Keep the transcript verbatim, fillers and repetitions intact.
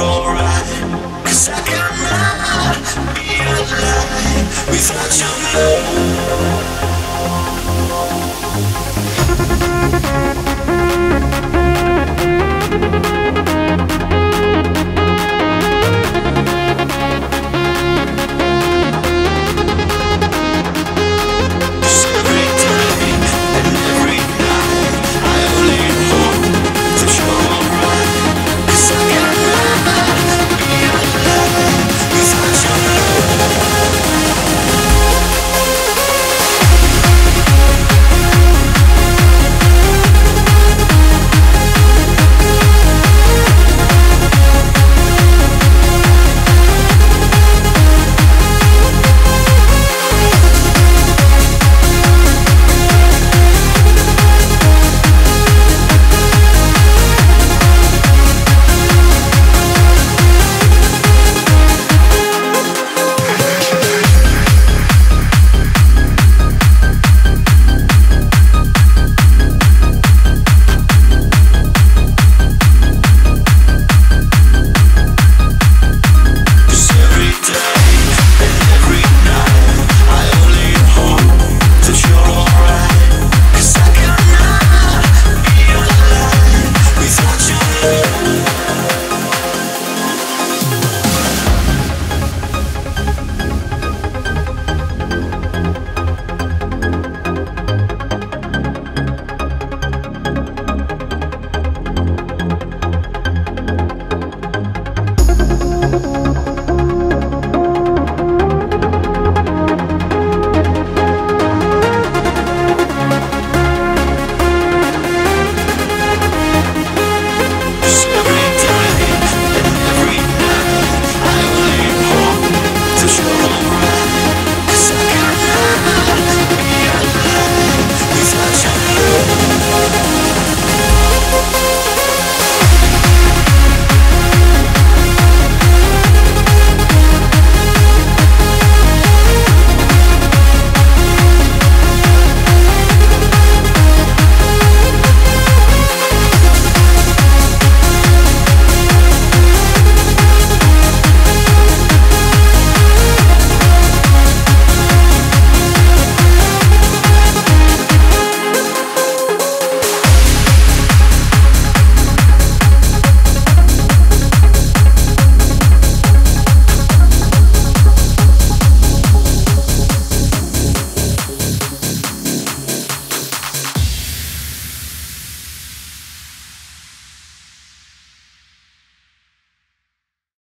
alright, 'cause I cannot be alive without your love.